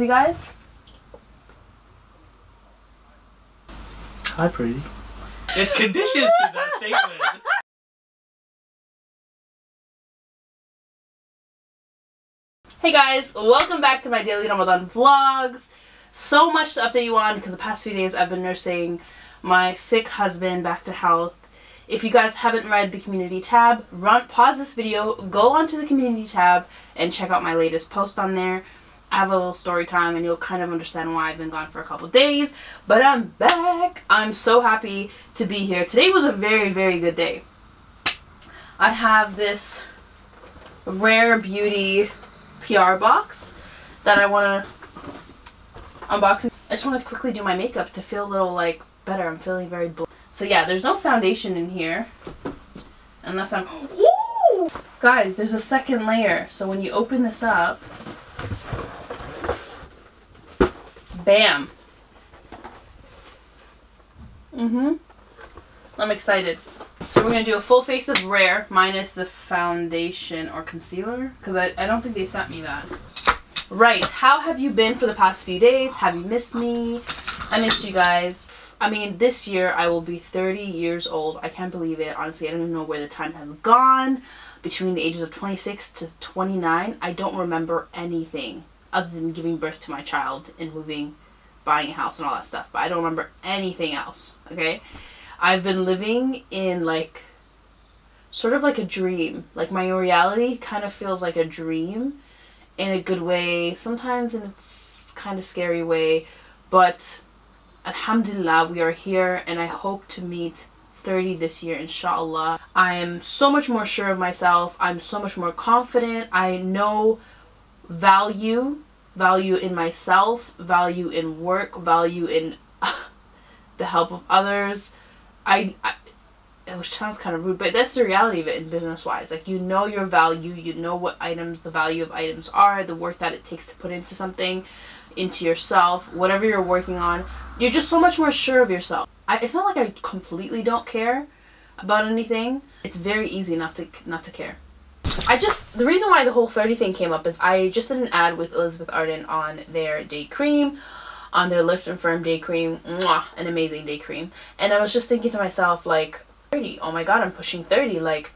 You guys? Hi, pretty. It's conditions to that statement. Hey guys, welcome back to my daily Ramadan vlogs. So much to update you on because the past few days I've been nursing my sick husband back to health. If you guys haven't read the community tab, pause this video, go onto the community tab and check out my latest post on there. I have a little story time and you'll kind of understand why I've been gone for a couple days, but I'm back. I'm so happy to be here. Today was a very, very good day. I have this Rare Beauty PR box that I want to unbox. I just want to quickly do my makeup to feel a little like better. I'm feeling very bold. So yeah, there's no foundation in here unless I'm... Ooh! Guys, there's a second layer. So when you open this up, bam. I'm excited. So we're going to do a full face of Rare minus the foundation or concealer. Because I don't think they sent me that. Right. How have you been for the past few days? Have you missed me? I missed you guys. I mean, this year I will be 30 years old. I can't believe it. Honestly, I don't even know where the time has gone. Between the ages of 26 to 29, I don't remember anything other than giving birth to my child and moving, buying a house and all that stuff. But I don't remember anything else, okay? I've been living in like, sort of like a dream. Like my reality kind of feels like a dream in a good way, sometimes in a kind of scary way. But alhamdulillah, we are here and I hope to meet 30 this year, inshallah. I am so much more sure of myself. I'm so much more confident. I know value in myself, value in work, value in the help of others. Which sounds kind of rude, but that's the reality of it in business wise. Like, you know your value, you know what items, the value of items are, the work that it takes to put into something, into yourself, whatever you're working on. You're just so much more sure of yourself. It's not like I completely don't care about anything. It's very easy not to care. The reason why the whole 30 thing came up is I just did an ad with Elizabeth Arden on their day cream, on their Lift and Firm day cream. Mwah, an amazing day cream. And I was just thinking to myself, like, 30, oh my god, I'm pushing 30, like,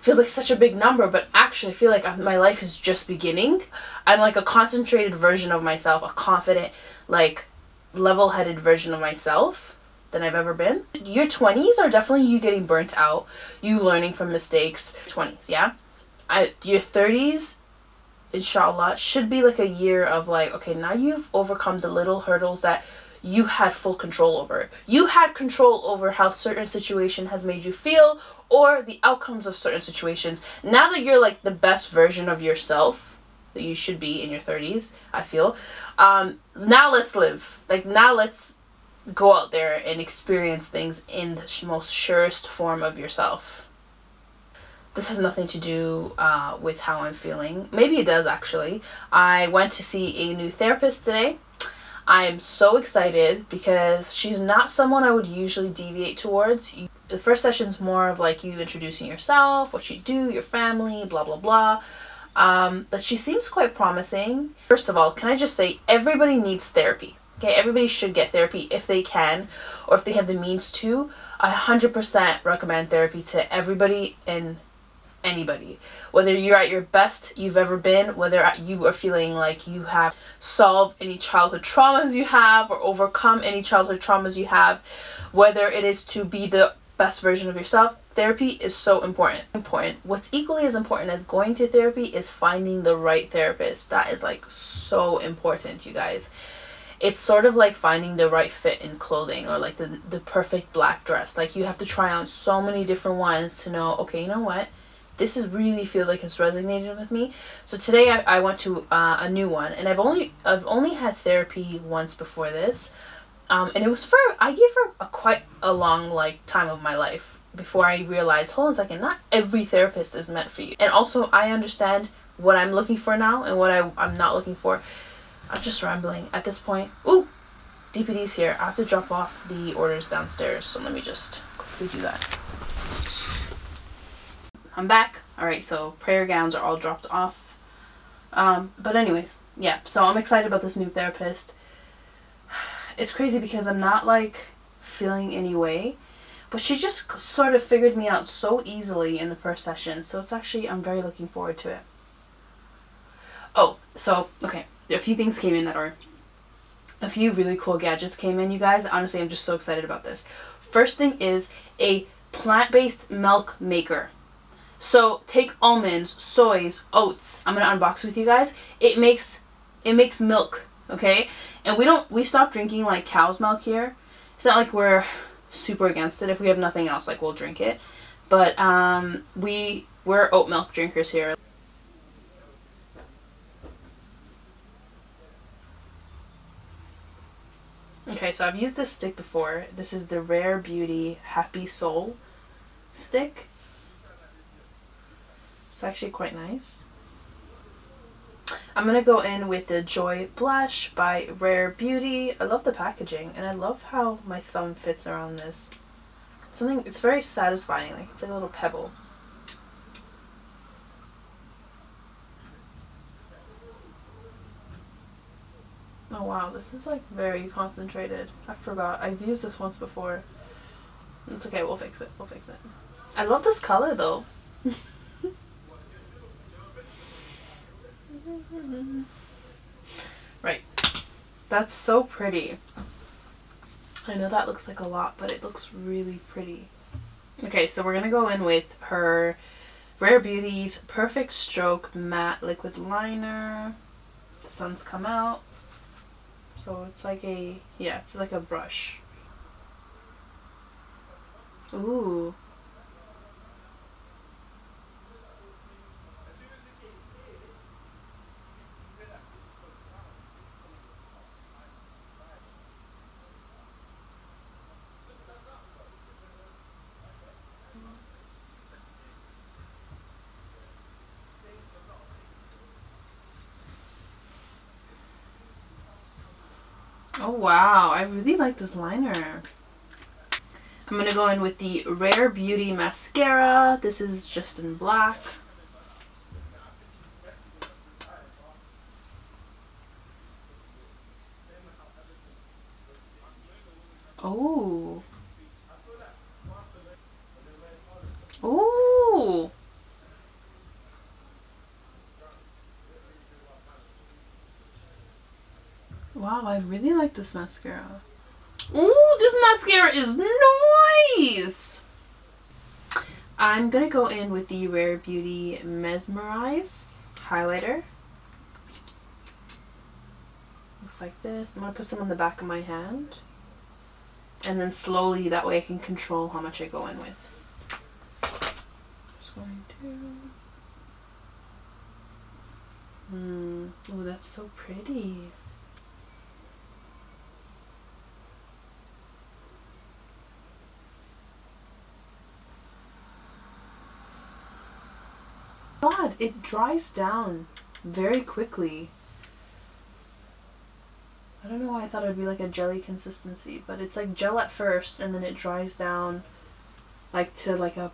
feels like such a big number, but actually I feel like my life is just beginning. I'm like a concentrated version of myself, a confident, like, level-headed version of myself than I've ever been. Your 20s are definitely you getting burnt out, you learning from mistakes. 20s, yeah? Your 30s, inshallah, should be like a year of like, okay, now you've overcome the little hurdles that you had full control over. You had control over how certain situation has made you feel or the outcomes of certain situations. Now that you're like the best version of yourself that you should be in your 30s, I feel, now let's live. Like, now let's go out there and experience things in the most surest form of yourself. This has nothing to do with how I'm feeling. Maybe it does, actually. I went to see a new therapist today. I am so excited because she's not someone I would usually deviate towards. The first session's more of like you introducing yourself, what you do, your family, blah, blah, blah. But she seems quite promising. First of all, can I just say everybody needs therapy? Okay, everybody should get therapy if they can or if they have the means to. I 100% recommend therapy to everybody and anybody, whether you're at your best you've ever been, whether you are feeling like you have solved any childhood traumas you have or overcome any childhood traumas you have, whether it is to be the best version of yourself. Therapy is so important. What's equally as important as going to therapy is finding the right therapist. That is like so important, you guys. It's sort of like finding the right fit in clothing or like the perfect black dress. Like, you have to try on so many different ones to know, okay, you know what, this is really feels like it's resonating with me. So today I went to a new one, and I've only had therapy once before this, and it was for, I gave her quite a long like time of my life before I realized, hold on a second, not every therapist is meant for you. And also I understand what I'm looking for now and what I'm not looking for. I'm just rambling at this point. Ooh, DPD's here. I have to drop off the orders downstairs, so let me just quickly do that. I'm back. All right, so prayer gowns are all dropped off. But anyways, yeah, so I'm excited about this new therapist. It's crazy because I'm not like feeling any way, but she just sort of figured me out so easily in the first session, so it's actually, I'm very looking forward to it. Oh, so, okay, a few things came in that are, a few really cool gadgets came in, you guys. Honestly, I'm just so excited about this. First thing is a plant-based milk maker. So take almonds, soys, oats. I'm gonna unbox with you guys. It makes milk, okay? And we stop drinking like cow's milk here. It's not like we're super against it. If we have nothing else, like, we'll drink it. But we're oat milk drinkers here. Okay, so I've used this stick before. This is the Rare Beauty Happy Soul stick. It's actually quite nice. I'm going to go in with the Joy Blush by Rare Beauty. I love the packaging, and I love how my thumb fits around this. It's very satisfying, like it's like a little pebble. Oh wow, this is like very concentrated. I forgot. I've used this once before. It's okay, we'll fix it. We'll fix it. I love this color though. Right. That's so pretty. I know that looks like a lot, but it looks really pretty. Okay, so we're going to go in with her Rare Beauty's Perfect Stroke Matte Liquid Liner. The sun's come out. So it's like a, yeah, it's like a brush. Ooh. Oh wow, I really like this liner. I'm going to go in with the Rare Beauty Mascara. This is just in black. Oh. Oh. Wow, I really like this mascara. Ooh, this mascara is nice! I'm gonna go in with the Rare Beauty Mesmerize highlighter. Looks like this. I'm gonna put some on the back of my hand. And then slowly, that way I can control how much I go in with. Just going to... Ooh, that's so pretty. God, it dries down very quickly. I don't know why I thought it would be like a jelly consistency, but it's like gel at first and then it dries down like to like a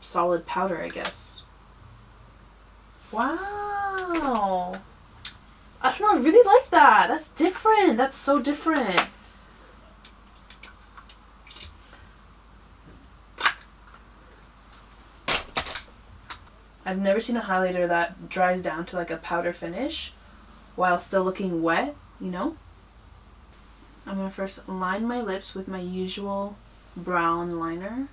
solid powder, I guess. Wow. I don't know, I really like that. That's different. That's so different. I've never seen a highlighter that dries down to like a powder finish while still looking wet, you know? I'm going to first line my lips with my usual brown liner.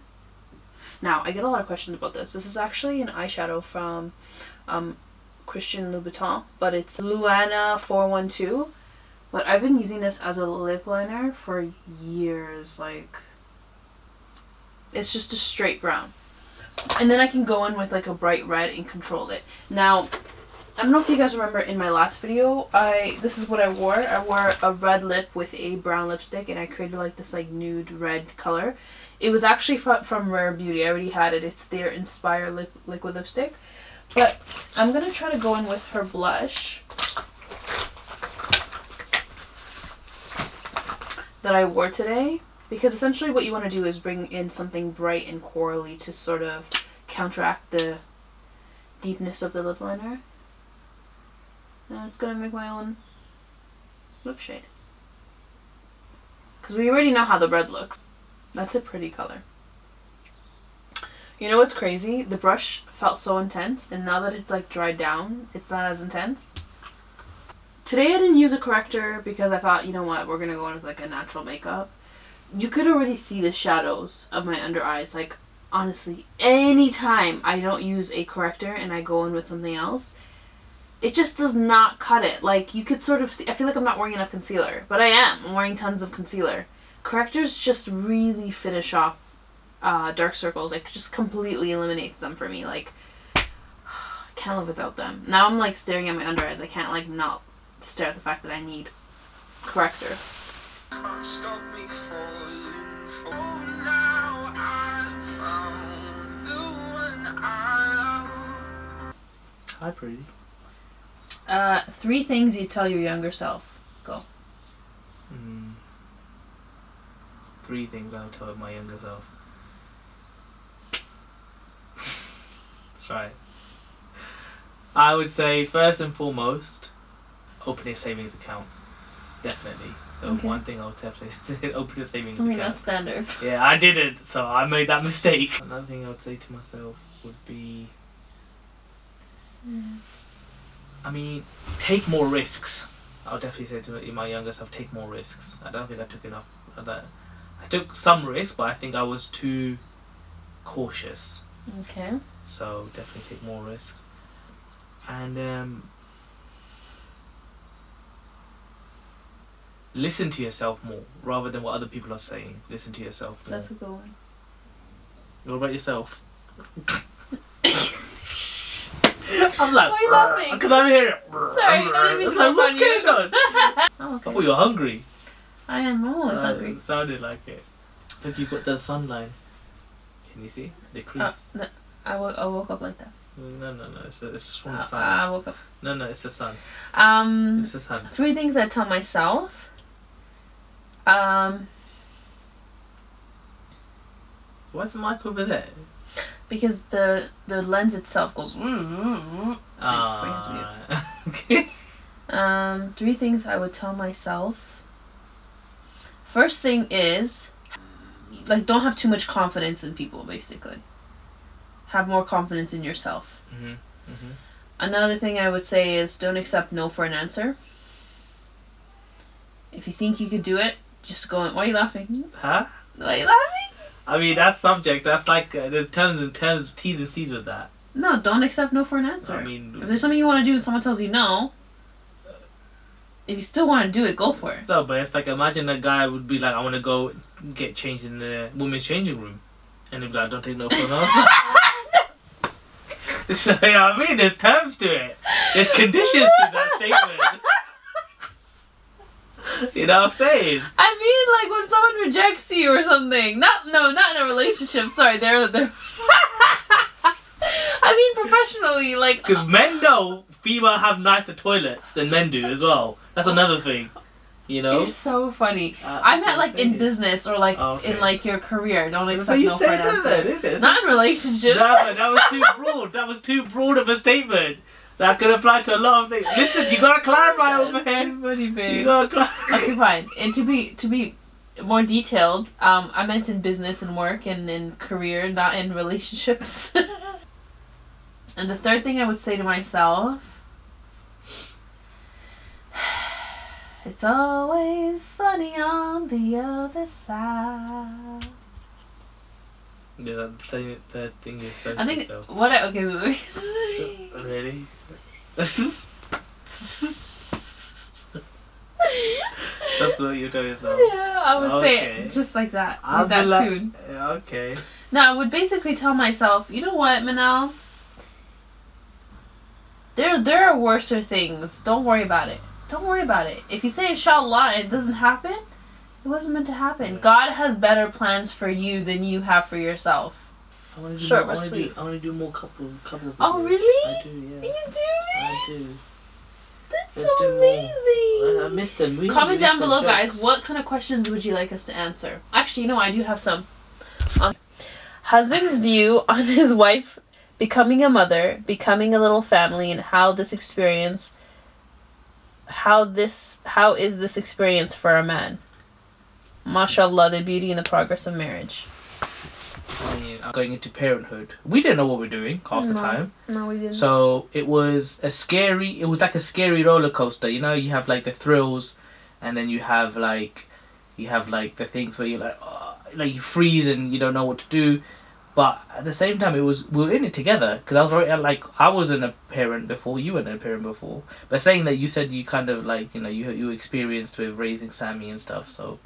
Now, I get a lot of questions about this. This is actually an eyeshadow from Christian Louboutin, but it's Luana 412. But I've been using this as a lip liner for years. Like, it's just a straight brown. And then I can go in with like a bright red and control it. Now, I don't know if you guys remember in my last video, this is what I wore. I wore a red lip with a brown lipstick and I created like this like nude red color. It was actually from Rare Beauty. I already had it. It's their Inspire Liquid Lipstick. But I'm going to try to go in with her blush that I wore today. Because essentially what you want to do is bring in something bright and corally to sort of counteract the deepness of the lip liner. And I'm just going to make my own lip shade. Because we already know how the red looks. That's a pretty color. You know what's crazy? The brush felt so intense, and now that it's like dried down, it's not as intense. Today I didn't use a corrector because I thought, you know what, we're going to go in with like a natural makeup. You could already see the shadows of my under eyes. Like, honestly, anytime I don't use a corrector and I go in with something else, it just does not cut it. Like, you could sort of see, I feel like I'm not wearing enough concealer, but I am. I'm wearing tons of concealer. Correctors just really finish off dark circles. Like, just completely eliminates them for me. Like, I can't live without them. Now I'm like staring at my under eyes. I can't like not stare at the fact that I need corrector. Stop me falling for now. I found the one I love. Hi, pretty. Three things you tell your younger self. Go. Three things I'll tell my younger self. That's right. I would say first and foremost, open a savings account. Definitely. So okay. One thing I would definitely say, open a savings account. I mean, that's standard. Yeah, I didn't, so I made that mistake. Another thing I would say to myself would be... I mean, take more risks. I'll definitely say to my younger self, take more risks. I don't think I took enough of that. I took some risks, but I think I was too cautious. Okay. So definitely take more risks. And listen to yourself more, rather than what other people are saying. Listen to yourself more. That's a good one. What about yourself? I'm like, why are you laughing? Because I'm here. Sorry, I didn't mean to laugh. What's going on? Oh, okay. Oh, you're hungry. I am always hungry. It sounded like it. Look, you've got the sunline. Can you see? The crease. No, I woke up like that. No, it's from the sun. I woke up. No, it's the sun. It's the sun. Three things I tell myself. Why's the mic over there? Because the lens itself goes. Okay. Three things I would tell myself. First thing is, like, don't have too much confidence in people. Basically, have more confidence in yourself. Another thing I would say is, don't accept no for an answer. If you think you could do it, just go in. Why are you laughing? Huh? Why are you laughing? I mean, that's subject, that's like, there's terms and terms, T's and C's with that. No, don't accept no for an answer. I mean... if there's something you want to do and someone tells you no, if you still want to do it, go for it. No, but it's like, imagine a guy would be like, I want to go get changed in the women's changing room. And he'd be like, don't take no for an answer. So, you know what I mean? There's terms to it. There's conditions to that statement. You know what I'm saying? I mean, like, when someone rejects you or something. Not in a relationship. Sorry, they're I mean, professionally, like... because men know female have nicer toilets than men do as well. That's another thing, you know? It's so funny. I meant, like, in business or, like, in, like, your career. Don't accept no for an answer. Not in relationships. No, that was too broad. That was too broad of a statement. That could apply to a lot of things. Listen, you gotta clarify over here. Funny, babe. You gotta clarify. Okay, fine. And to be more detailed, I meant in business and work and in career, not in relationships. And the third thing I would say to myself, it's always sunny on the other side. Yeah, that thing is so. I think yourself. What I okay. Really? That's what you tell yourself. Yeah, I would say it just like that. With that tune. Okay. No, I would basically tell myself, you know what, Manal? There are worser things. Don't worry about it. Don't worry about it. If you say inshallah and it doesn't happen, it wasn't meant to happen. Yeah. God has better plans for you than you have for yourself. Short but sweet. I want to do more couple of videos. Oh, really? I do, yeah. You do this? I do. Let's so amazing. I missed them. We comment down below, guys. What kind of questions would you like us to answer? Actually, you know, I do have some. Husband's view on his wife becoming a mother, becoming a little family, and how this experience how is this experience for a man? Mashallah, the beauty and the progress of marriage. I mean, going into parenthood, we didn't know what we were doing half the time. No, we didn't. So it was a scary, it was like a scary roller coaster. You know, you have like the thrills, and then you have like the things where you're like, oh, like you freeze and you don't know what to do. But at the same time, it was, we were in it together, because I was very, like, I wasn't a parent before, you weren't a parent before. But saying that, you said you kind of like, you know, you were experienced with raising Sammy and stuff, so.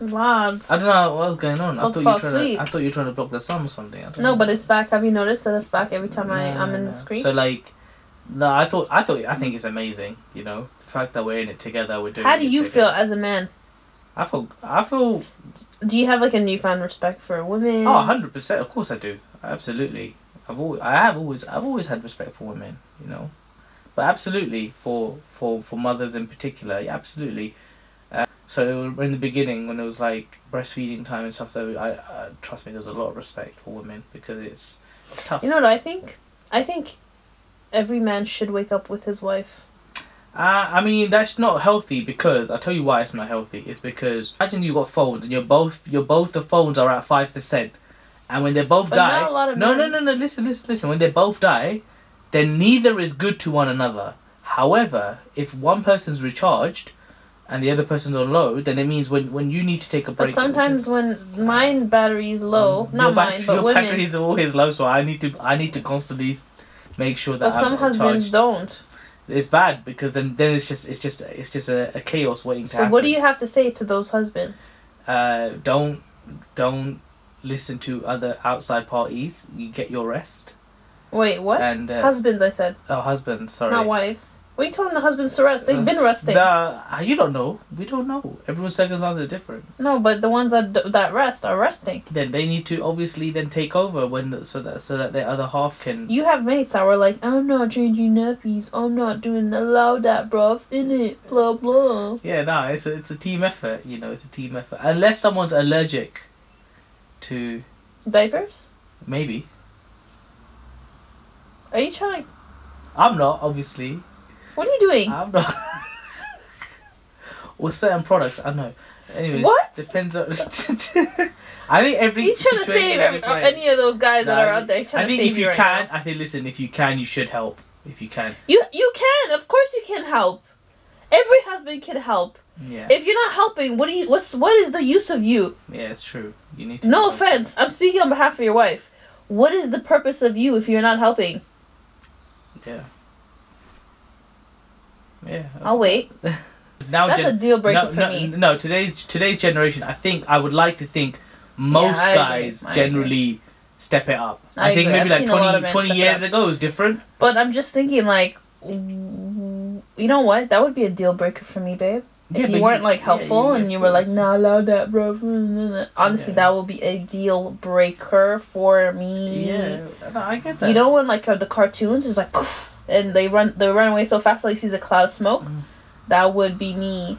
Wow. I don't know what was going on. I thought you were trying to block the sun or something. I don't know. But it's back. Have you noticed that it's back every time I'm in the screen? So like, no, I think it's amazing. You know, the fact that we're in it together, we're doing. How do you feel as a man? I feel. Do you have like a newfound respect for women? Oh, 100%. Of course I do. Absolutely. I've always had respect for women. You know, but absolutely for mothers in particular. Yeah, absolutely. So in the beginning, when it was like breastfeeding time and stuff, so I trust me, there's a lot of respect for women, because it's tough. You know what I think? I think every man should wake up with his wife. I mean, that's not healthy, because I'll tell you why it's not healthy. It's because imagine you got phones and you're both the phones are at 5%, and when they both die, not a lot of no. Listen. When they both die, then neither is good to one another. However, if one person's recharged and the other person's on low, then it means when you need to take a break. But sometimes when mine battery is low, not mine, but women's. Your battery is always low, so I need to constantly make sure that. But some husbands don't. It's bad, because then it's just a chaos waiting to happen. So what do you have to say to those husbands? Don't listen to other outside parties. You get your rest. Wait, what? And husbands, I said. Oh, husbands. Sorry. Not wives. What are you telling the husbands to rest? They've been resting. Nah, you don't know. We don't know. Everyone's circumstances are different. No, but the ones that rest are resting. Then they need to obviously then take over so that their other half can. You have mates that were like, I'm not changing nappies. I'm not doing allow that, bruv. In it, blah blah. Yeah, nah. It's a team effort. You know, it's a team effort. Unless someone's allergic to diapers. Maybe. Are you trying? I'm not, obviously. What are you doing? I'm not. Or certain products, I know. Anyways, what? Depends on. I think every. He's trying to save any of those guys that are out there. I think if you can, I think listen. If you can, you should help. If you can. You can. Of course, you can help. Every husband can help. Yeah. If you're not helping, what is the use of you? Yeah, it's true. You need to. No offense. I'm speaking on behalf of your wife. What is the purpose of you if you're not helping? Yeah. Yeah, I'll wait. That's a deal breaker for me. No, today's generation. I think I would like to think most guys generally step it up. I think maybe like 20 years ago it was different. But I'm just thinking like, you know what? That would be a deal breaker for me, babe. If you weren't like helpful and you were like, nah, allow that, bro. Honestly, that will be a deal breaker for me. Yeah, I get that. You know when like the cartoons is like. Poof, and they run away so fast, so he sees a cloud of smoke. That would be me.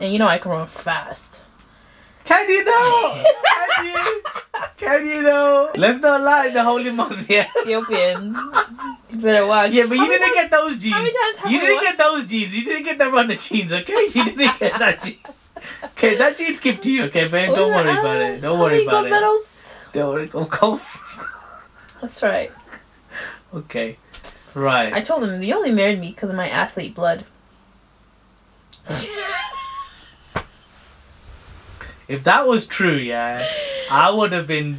And you know I can run fast. Can you though? Can you? Can you though? Let's not lie, the holy month here. Ethiopian. You better watch. Yeah, but you didn't get those jeans. How many times have you didn't get those jeans. You didn't get the runner jeans, okay? You didn't get that jeans. Okay, that jeans skipped you, okay, babe? Don't worry about it. Don't worry about it. Medals? Don't worry. Oh, come. That's right. Okay. Right. I told him, you only married me because of my athlete blood. If that was true, yeah, I would have been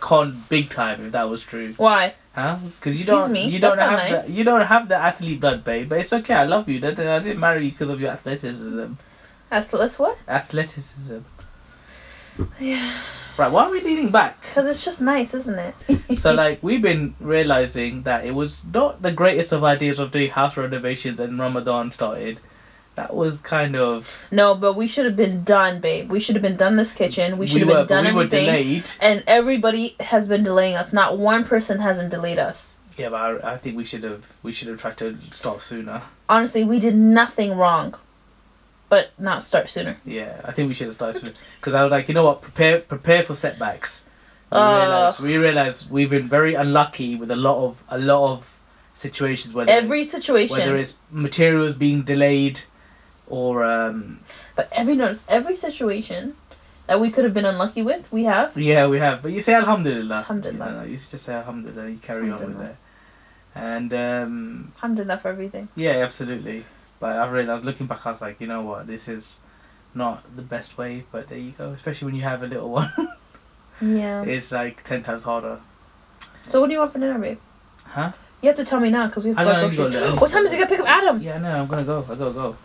conned big time if that was true. Why? Huh? Because you don't have the athlete blood, babe. But it's okay. I love you. I didn't marry you because of your athleticism. Athleticism. Yeah. Right, why are we leaning back? Because it's just nice, isn't it? So, like, we've been realising that it was not the greatest of ideas of doing house renovations and Ramadan started. That was kind of... No, but we should have been done, babe. We should have been done this kitchen. We should have been done everything. We were delayed. And everybody has been delaying us. Not one person hasn't delayed us. Yeah, but I think we should have tried to start sooner. Honestly, we did nothing wrong. But not start sooner. Yeah, I think we should have started sooner. Because I was like, you know what? Prepare for setbacks. We realized we've been very unlucky with a lot of situations, whether it's materials being delayed or but every situation that we could have been unlucky with, we have. Yeah, we have. But you say alhamdulillah. Alhamdulillah. You just say alhamdulillah. You carry on with it. And alhamdulillah for everything. Yeah, absolutely. But I was looking back. I was like, you know what? This is not the best way. But there you go. Especially when you have a little one. Yeah. It's like 10 times harder. So what do you want for dinner, babe? Huh? You have to tell me now because we have to go. What time is it gonna pick up Adam? Yeah, no, I'm gonna go. I gotta go.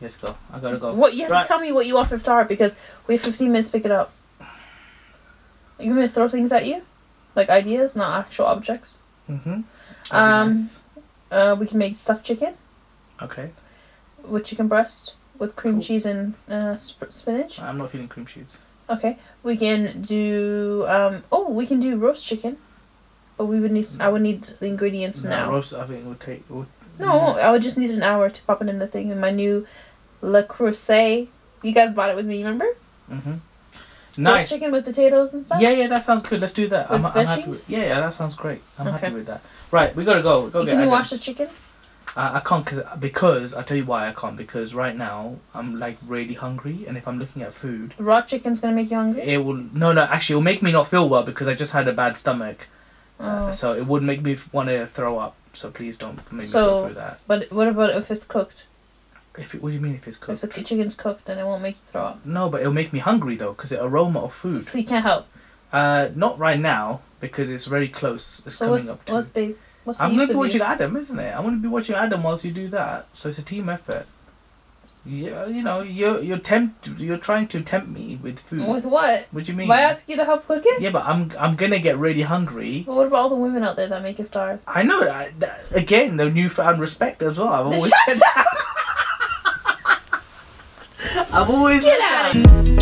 Yes, go. I gotta go. What you have to tell me what you want for Iftar because we have 15 minutes to pick it up. Are you gonna throw things at you, like ideas, not actual objects? Mhm. Nice. We can make stuffed chicken. Okay. With chicken breast, with cream cheese and spinach. I'm not feeling cream cheese. Okay. We can do we can do roast chicken, but we would need. I would need the ingredients now. Roast, I think, would take. I would just need an hour to pop it in the thing. And my new Le Creuset. You guys bought it with me, remember? Mm-hmm. Nice. Roast chicken with potatoes and stuff? Yeah, that sounds good. Let's do that. With I'm happy with, yeah, that sounds great. I'm happy with that. Right, we got to go. Can you wash the chicken? I can't because I tell you why I can't. Because right now, I'm like really hungry. And if I'm looking at food... Raw chicken's going to make you hungry? It will... No, actually, it will make me not feel well because I just had a bad stomach. So it would make me want to throw up. So please don't make me go through that. But what about if it's cooked? What do you mean if it's cooked? If the chicken's cooked, then it won't make you throw up. No, but it'll make me hungry though, because the aroma of food. So you can't help? Not right now, because it's very close. It's coming up to... I'm going to be watching Adam, isn't it? I'm going to be watching Adam whilst you do that. So it's a team effort. You know, you're trying to tempt me with food. With what? What do you mean? Why ask you to help cook it? Yeah, but I'm gonna get really hungry. But what about all the women out there that make iftar? I know. Again, the newfound respect as well. I've always said that. I've always said that. Get out of here.